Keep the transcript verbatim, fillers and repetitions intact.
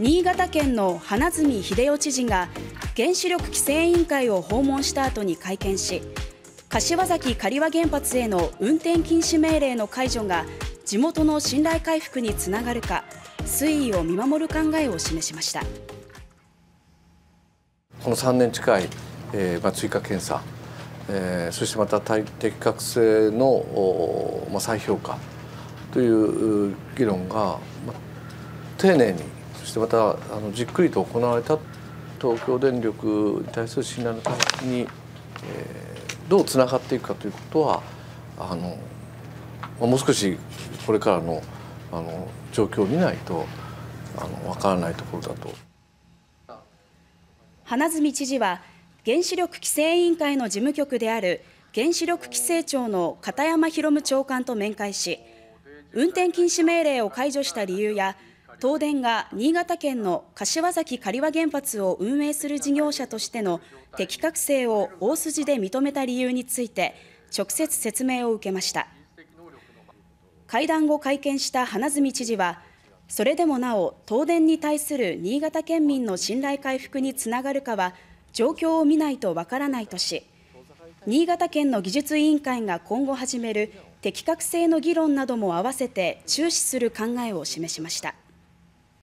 新潟県の花角秀代知事が原子力規制委員会を訪問した後に会見し、柏崎刈羽原発への運転禁止命令の解除が地元の信頼回復につながるか推移を見守る考えを示しました。このさんねん近い、えーまあ、追加検査、えー、そしてまた適格性の、まあ、再評価という議論が、まあ、丁寧に、そしてまたあのじっくりと行われた東京電力に対する信頼の回復に、えー、どうつながっていくかということは、あの、まあ、もう少しこれからの、あの状況を見ないとあの分からないところだと。花角知事は原子力規制委員会の事務局である原子力規制庁の片山博夢長官と面会し、運転禁止命令を解除した理由や東電が新潟県の柏崎刈羽原発を運営する事業者としての適格性を大筋で認めた理由について直接説明を受けました。会談後会見した花角知事は、それでもなお東電に対する新潟県民の信頼回復につながるかは状況を見ないとわからないとし、新潟県の技術委員会が今後始める適格性の議論なども併せて注視する考えを示しました。